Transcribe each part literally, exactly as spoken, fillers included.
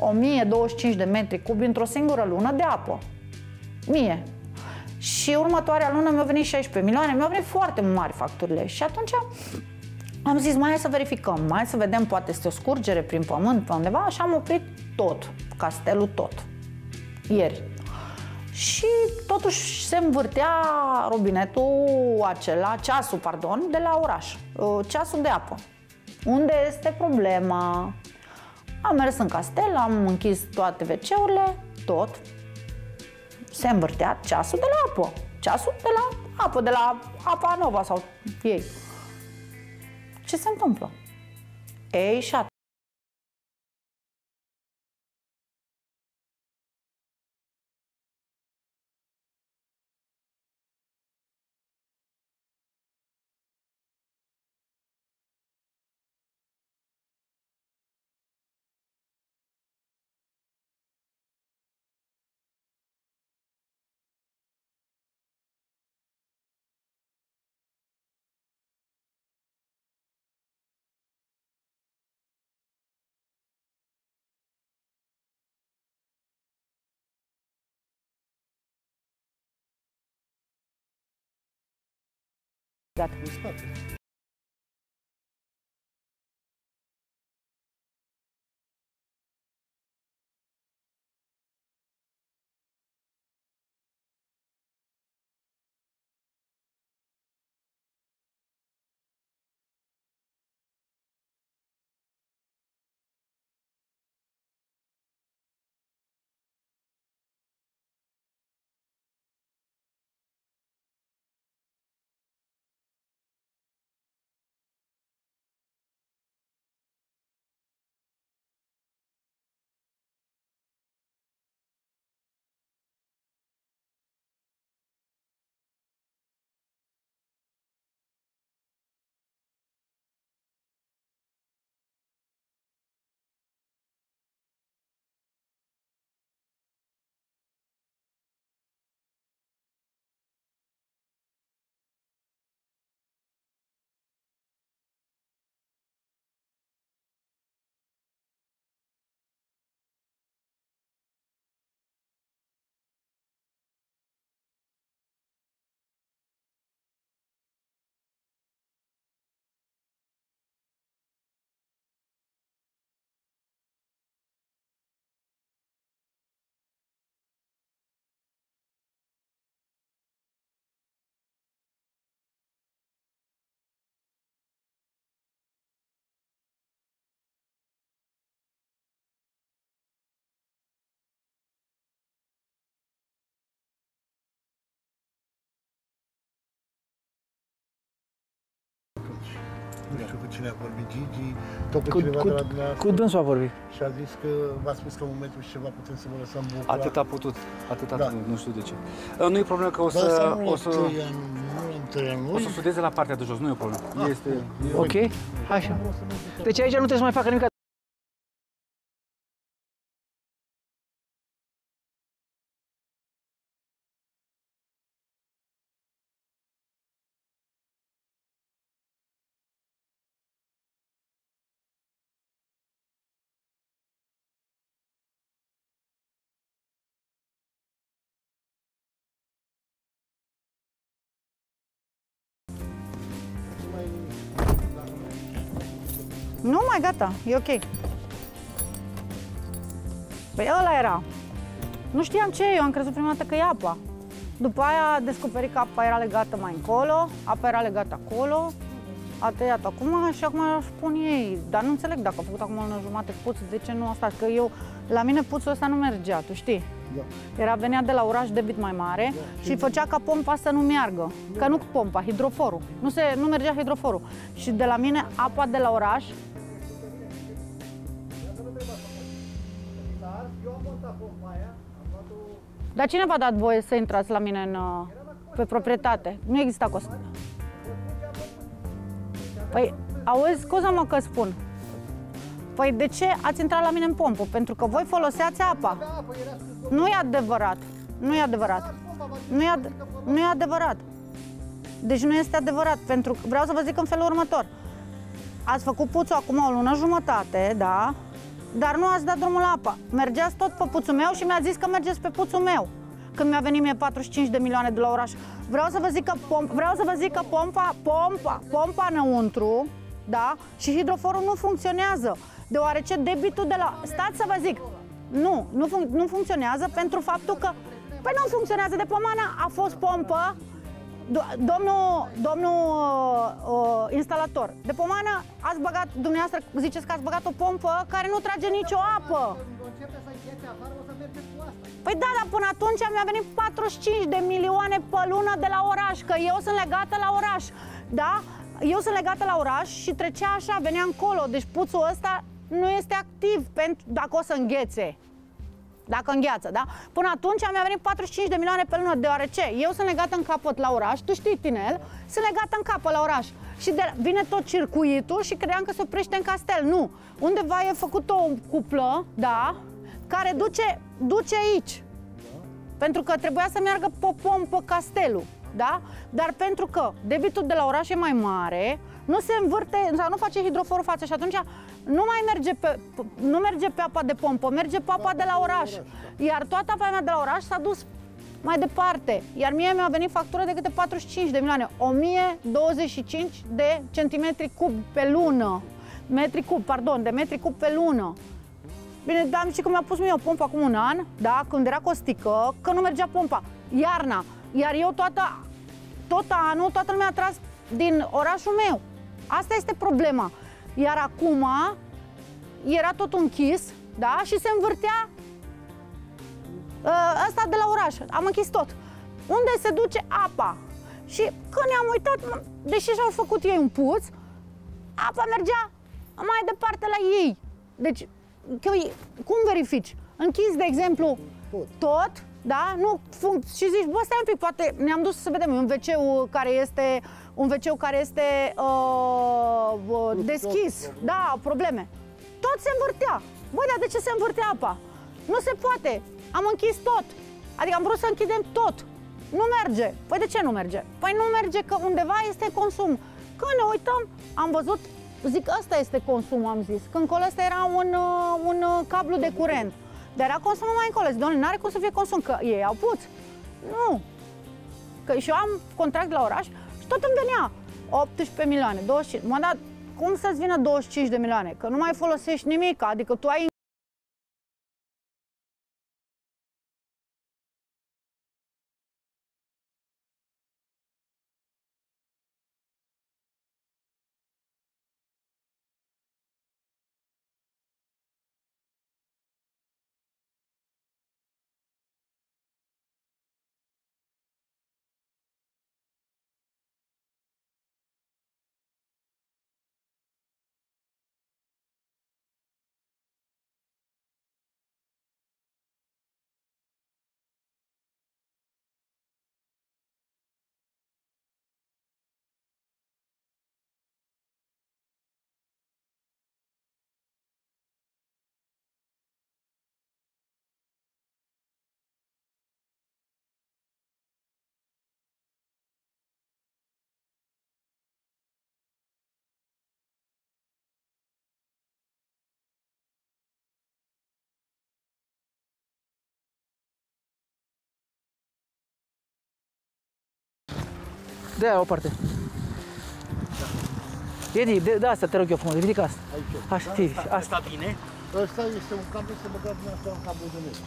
o mie douăzeci și cinci de metri cubi într-o singură lună de apă. Mie. Și următoarea lună mi-au venit șaisprezece milioane, mi-au venit foarte mari facturile. Și atunci am zis, mai hai să verificăm, mai hai să vedem, poate este o scurgere prin pământ, pe undeva, și am oprit tot, castelul tot, ieri. Și totuși se învârtea robinetul acela, ceasul, pardon, de la oraș, ceasul de apă. Unde este problema? Am mers în castel, am închis toate ve ce-urile, tot. Se învârtea ceasul de la apă. Ceasul de la apă, de la Apa Nova sau ei. Ce se întâmplă? Ei, șat. Gata. Nu știu cu cine a vorbit Gigi, tot cu, cu cineva cu, de la dumneavoastră. Cu dânsul a vorbit. Și a zis că v-a spus că în momentul și ceva putem să vă lăsăm bucura. Atât a putut, atât a da. putut, nu știu de ce. Nu e problemă că o să... Dar o să o să sudeze la partea de jos, nu e o problemă. Ah, este... Ok? Așa. Deci aici nu trebuie să mai facă nimic. Nu, mai gata, e ok. Păi ăla era. Nu știam ce e, eu am crezut prima dată că e apa. După aia descoperi că apa era legată mai încolo, apa era legată acolo, a tăiat acum și acum aș pun ei. Dar nu înțeleg dacă a făcut acum o lună jumate puț, de ce nu asta? Că eu, la mine puțul ăsta nu mergea, tu știi? Da. Era, venea de la oraș debit mai mare da. și făcea ca pompa să nu meargă. Da. Că nu pompa, hidroforul. Nu, se, nu mergea hidroforul. Și de la mine, apa de la oraș, dar cine v-a dat voie să intrați la mine în, pe proprietate? Nu există acolo. Păi, auzi, scuza-mă că spun. Păi de ce ați intrat la mine în pompă? Pentru că voi foloseați apa. Nu e adevărat. Nu e adevărat. Nu e, ad nu e adevărat. Deci nu este adevărat. Pentru că vreau să vă zic în felul următor. Ați făcut puțul acum o lună jumătate, da? dar nu ați dat drumul la apă. Mergeați tot pe puțul meu și mi-a zis că mergeți pe puțul meu. Când mi-a venit mie patruzeci și cinci de milioane de la oraș. Vreau să vă zic că, pomp, vreau să vă zic că pompa, pompa, pompa înăuntru, da? Și hidroforul nu funcționează, deoarece debitul de la... Stați să vă zic, nu, nu, func, nu funcționează pentru faptul că... Păi nu funcționează, de pomana a fost pompă, domnul, domnul uh, instalator, de pomană ați băgat, dumneavoastră ziceți că ați băgat o pompă care nu trage nicio apă. Păi da, dar până atunci mi-a venit patruzeci și cinci de milioane pe lună de la oraș, că eu sunt legată la oraș, da? Eu sunt legată la oraș și trecea așa, venea încolo, deci puțul ăsta nu este activ pentru, dacă o să înghețe. Dacă îngheață, da? Până atunci mi-a venit patruzeci și cinci de milioane pe lună, deoarece eu sunt legată în capăt la oraș, tu știi, Tinel, sunt legată în capăt la oraș. Și de, vine tot circuitul și credeam că se oprește în Castel. Nu. Undeva e făcut o cuplă, da, care duce, duce aici. Pentru că trebuia să meargă pe pompă Castelul, da? Dar pentru că debitul de la oraș e mai mare, nu se învârte, sau nu face hidroforul față și atunci nu mai merge pe, nu merge pe apa de pompă, merge pe apa de la oraș. Iar toată apa mea de la oraș s-a dus mai departe. Iar mie mi-a venit factură de câte patruzeci și cinci de milioane, o mie douăzeci și cinci de centimetri cub pe lună. Metri cub, pardon, de metri cub pe lună. Bine, dar și că mi-a pus mie o pompă acum un an, da, când era costică, că nu mergea pompa, iarna. Iar eu toată, tot anul, toată lumea a tras din orașul meu. Asta este problema. Iar acum era tot închis, da? Și se învârtea ăsta de la oraș. Am închis tot. Unde se duce apa? Și când ne-am uitat, deși și-au făcut ei un puț, apa mergea mai departe la ei. Deci, cum verifici? Închizi, de exemplu, tot, da? Nu și zici, bă, stai un pic, poate ne-am dus să vedem un ve ce-ul care este... un ve ce care este uh, uh, deschis, da, probleme. Tot se învârtea. Băi, dar de ce se învârtea apa? Nu se poate. Am închis tot. Adică am vrut să închidem tot. Nu merge. Păi de ce nu merge? Păi nu merge că undeva este consum. Când ne uităm, am văzut, zic, ăsta este consum, am zis. Când acolo ăsta era un, un cablu de curent. Dar era consum mai încolo. Zic, doamne, n-are cum să fie consum, că ei au puț. Nu. Că și eu am contract la oraș. Și tot îmi venea optsprezece milioane, douăzeci și cinci. M-a dat, cum să-ți vină douăzeci și cinci de milioane? Că nu mai folosești nimic, adică tu ai... De aia o parte. Da. Edi, de, de asta te rog eu frumos, ridică asta. Aici. Aici. Asta, asta bine? Asta este un cablu, se băga din asta un cablu de mers.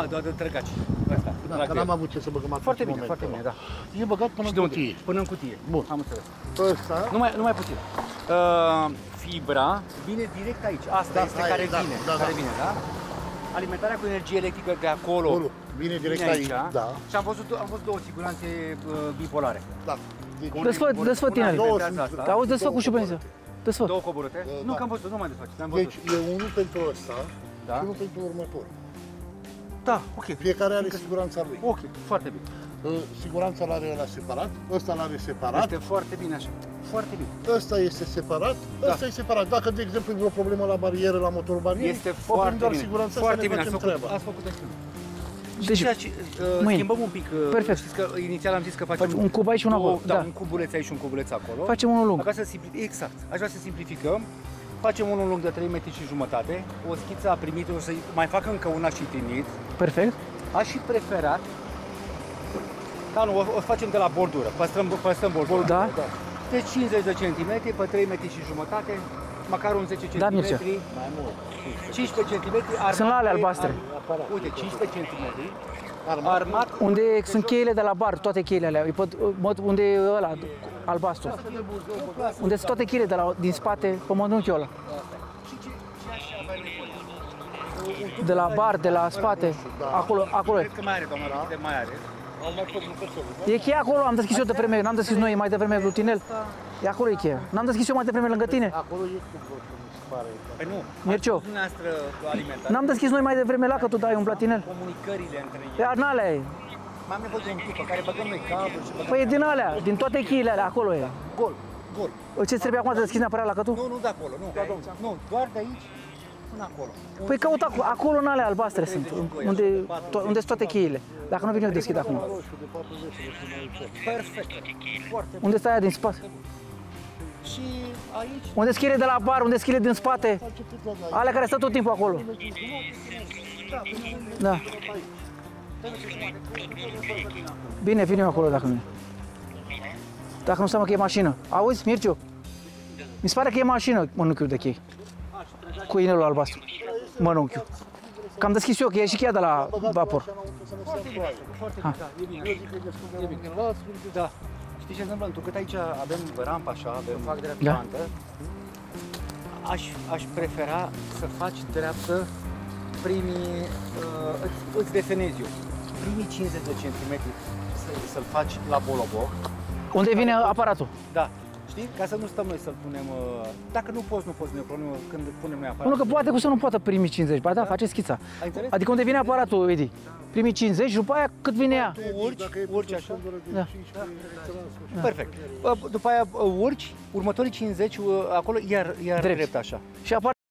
Ah, doar de trăgaci. Asta. Da, că n-am avut ce să băgăm acum. Foarte bine, foarte bine, da. E băgat până în cutie. Până în cutie. Bun. Am înțeles. Asta. Numai, numai puțin. Uh, fibra vine direct aici. Asta da, este aia, care, da, vine, da, care da, vine, da? Alimentarea cu energie electrică de acolo. Bun. Vine direct aici, aici, da. Și am văzut, am văzut două siguranțe uh, bipolare. Da. Desfă, desfă tine. Auzi, desfă cu șupență. Desfă. Două coborâte? Da. Nu, că am văzut, nu mai desfaci. Deci e unul pentru ăsta, da, și unul pentru următor. Da, ok. Fiecare are siguranța lui. Ok, foarte bine. Uh, siguranța l-are ăla separat, ăsta l-are separat. Este foarte bine așa. Foarte bine. Ăsta este separat, ăsta da, e separat. Dacă, de exemplu, e vreo problemă la barieră, la motorul barierei, este foarte doar bine. Siguranța foarte bine, facem treaba. Ați făcut asta. Deci, deci uh, schimbăm un pic. Uh, perfect. Știți că inițial am zis că facem un cub aici și un acolo. Da, da, un cubuleț aici și un cubuleț acolo. Facem unul lung. Să exact. Aș vrea să simplificăm Facem unul lung de trei metri și jumătate. O schiță a primit, o să mai fac încă una și trimit. Perfect. Aș și preferat. Da, nu, o, o facem de la bordură. Păstrăm, păstrăm bordura. Da. Da. Deci cincizeci de centimetri pe trei metri și jumătate, măcar un zece centimetri. Da, Mircea. Mai mult. cincisprezece centimetri armat. Sunt la ale albastre. Ar, uite, cincisprezece centimetri. Armat. Armat. Unde sunt cheile de la bar, toate cheile alea. Unde e ăla albastru. Unde sunt toate cheile de la, din spate, pe mănunchiul ăla. De la bar, de la spate, acolo, acolo. Cred că mai are, doamna, câte mai are. E cheia acolo, am deschis eu de vreme, n-am deschis noi mai devreme Blutinel. E acolo e cheia. N-am deschis eu mai devreme lângă tine. Acolo e cu brotul, mi se pare. Păi nu, Mircio. N-am deschis noi mai devreme la că tu dai un Platinel. Comunicările între ei. Iar n-alea e. Mai am nevoie de un tip pe care băgăm noi cablul și băgăm. Păi e din alea, din toate cheile alea, acolo e. Gol, gol. Ce trebuie acum să deschizi neapărat la că tu? Nu, nu de acolo, nu. Nu, doar de aici. Acolo. Păi caut acolo, acolo în alea albastre sunt, unde, unde sunt toate cheile. Dacă nu vin eu deschid acum. Perfect. Unde stai aia din spate? Și aici. Unde schile de la bar, unde schile din spate. Alea care stă tot timpul acolo. Da. Bine, vin eu acolo dacă nu. Dacă nu seamă că e mașină. Auzi, Mirciu? Mi se pare că e mașină mănunchiul de chei. Cu inelul albastru, mănunchiul. Că am deschis eu, că e și cheia de la vapor. Foarte bine, foarte bine, e bine. Da. Știi ce întâmplă? Cât aici avem rampa așa, avem fac dreaptă pantă, aș prefera să faci dreaptă primii, îți desenezi eu, primii cincizeci de centimetri să-l faci la boloboc. Unde vine aparatul? Da. Știi? Ca să nu stăm noi să-l punem... Dacă nu poți, nu poți, nu e o problemă când punem noi aparatul. Nu, că poate cu să nu poată primi cincizeci, ba da, da? Face schița. Adică unde vine aparatul, Edi? Primi cincizeci și după aia cât vine ea? Tu urci, urci așa. Da. Da. Perfect. După aia urci, următorii cincizeci, acolo iar, iar drept. drept așa. Și apar